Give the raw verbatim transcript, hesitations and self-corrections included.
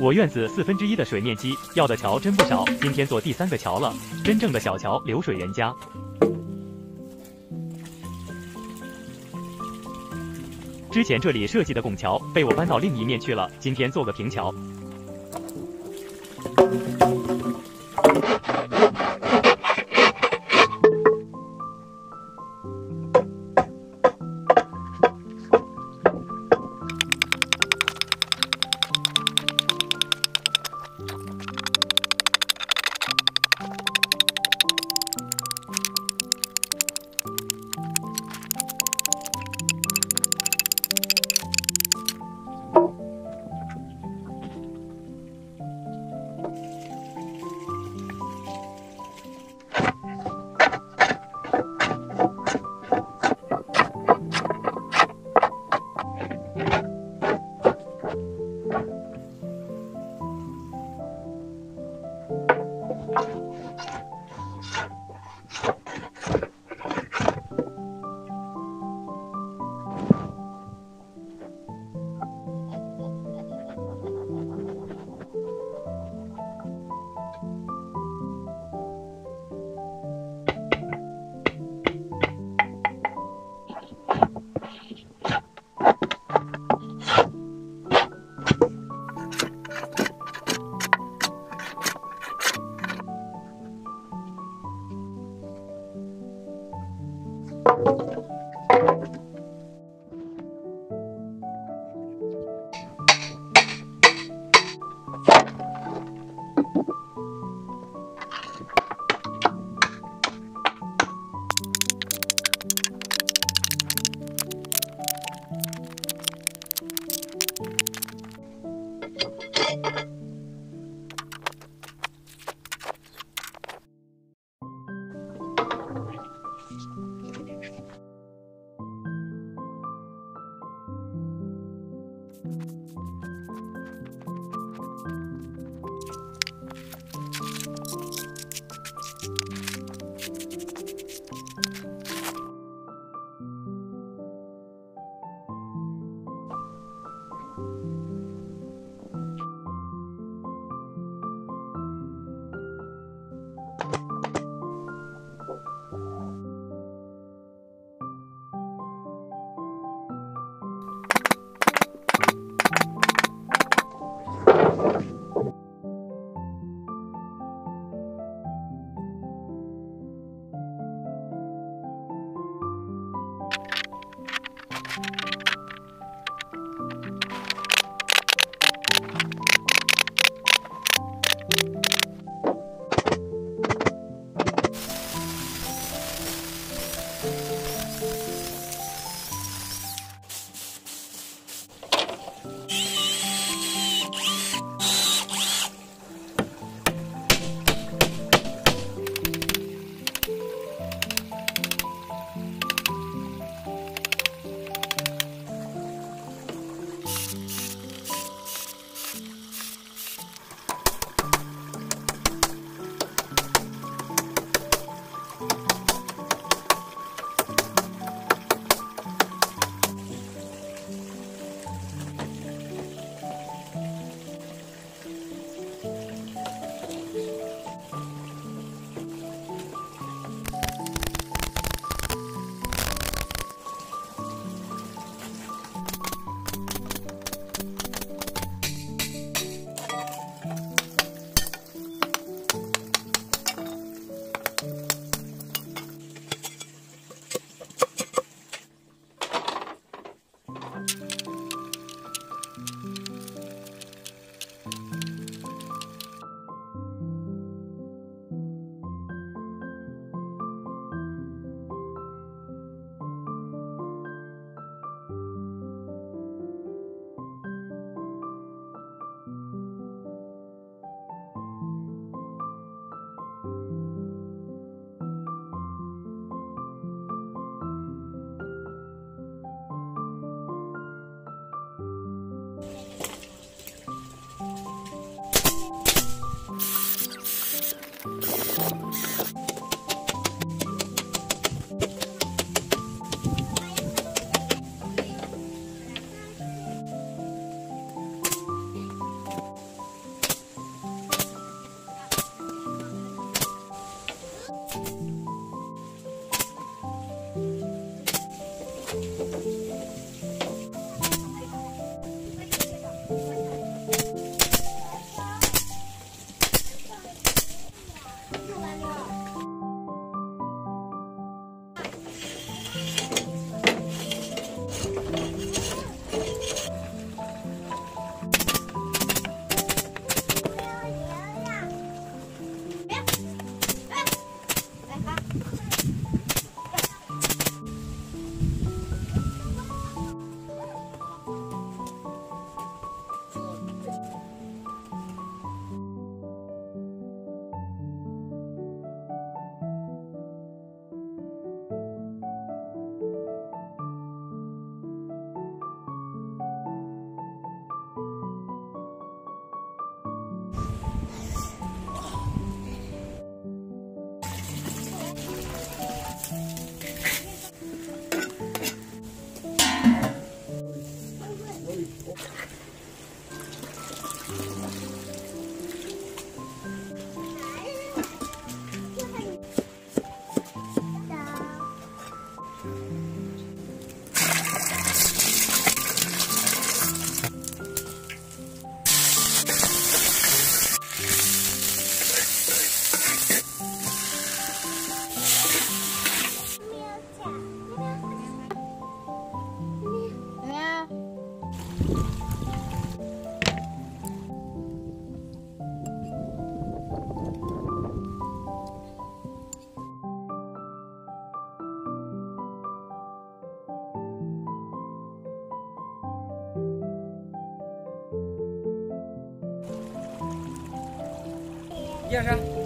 我院子四分之一的水面积，要的桥真不少。今天做第三个桥了，真正的小桥流水人家。 之前这里设计的拱桥被我搬到另一面去了，今天做个平桥。一二三。